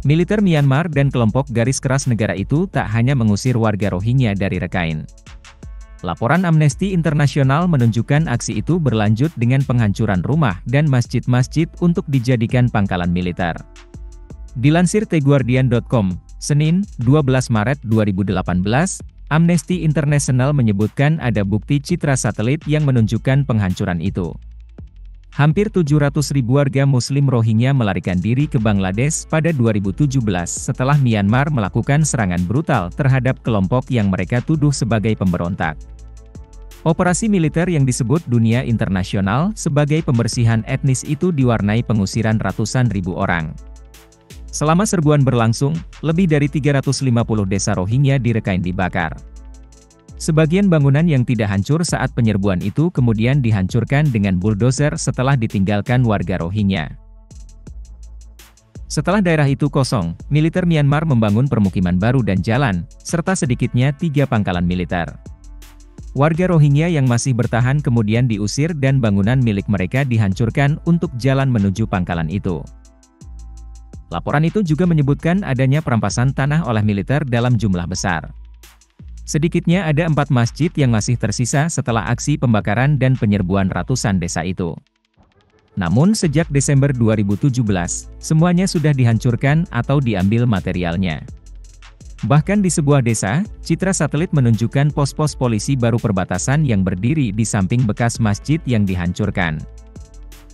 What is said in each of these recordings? Militer Myanmar dan kelompok garis keras negara itu tak hanya mengusir warga Rohingya dari Rakhine. Laporan Amnesty International menunjukkan aksi itu berlanjut dengan penghancuran rumah dan masjid-masjid untuk dijadikan pangkalan militer. Dilansir TheGuardian.com, Senin, 12 Maret 2018, Amnesty International menyebutkan ada bukti citra satelit yang menunjukkan penghancuran itu. Hampir 700.000 warga Muslim Rohingya melarikan diri ke Bangladesh pada 2017 setelah Myanmar melakukan serangan brutal terhadap kelompok yang mereka tuduh sebagai pemberontak. Operasi militer yang disebut dunia internasional sebagai pembersihan etnis itu diwarnai pengusiran ratusan ribu orang. Selama serbuan berlangsung, lebih dari 350 desa Rohingya di Rakhine dibakar. Sebagian bangunan yang tidak hancur saat penyerbuan itu kemudian dihancurkan dengan bulldozer setelah ditinggalkan warga Rohingya. Setelah daerah itu kosong, militer Myanmar membangun permukiman baru dan jalan, serta sedikitnya 3 pangkalan militer. Warga Rohingya yang masih bertahan kemudian diusir dan bangunan milik mereka dihancurkan untuk jalan menuju pangkalan itu. Laporan itu juga menyebutkan adanya perampasan tanah oleh militer dalam jumlah besar. Sedikitnya ada 4 masjid yang masih tersisa setelah aksi pembakaran dan penyerbuan ratusan desa itu. Namun sejak Desember 2017, semuanya sudah dihancurkan atau diambil materialnya. Bahkan di sebuah desa, citra satelit menunjukkan pos-pos polisi baru perbatasan yang berdiri di samping bekas masjid yang dihancurkan.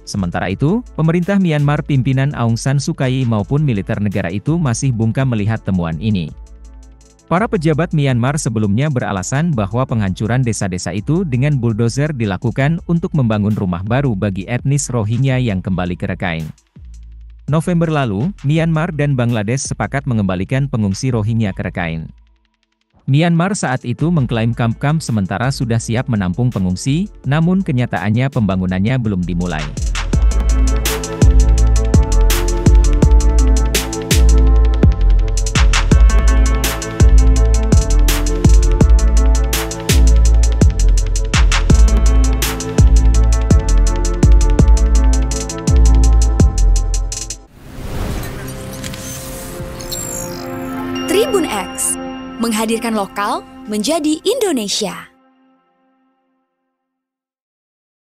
Sementara itu, pemerintah Myanmar pimpinan Aung San Suu Kyi maupun militer negara itu masih bungkam melihat temuan ini. Para pejabat Myanmar sebelumnya beralasan bahwa penghancuran desa-desa itu dengan bulldozer dilakukan untuk membangun rumah baru bagi etnis Rohingya yang kembali ke Rakhine. November lalu, Myanmar dan Bangladesh sepakat mengembalikan pengungsi Rohingya ke Rakhine. Myanmar saat itu mengklaim kamp-kamp sementara sudah siap menampung pengungsi, namun kenyataannya pembangunannya belum dimulai. TribunX menghadirkan lokal menjadi Indonesia.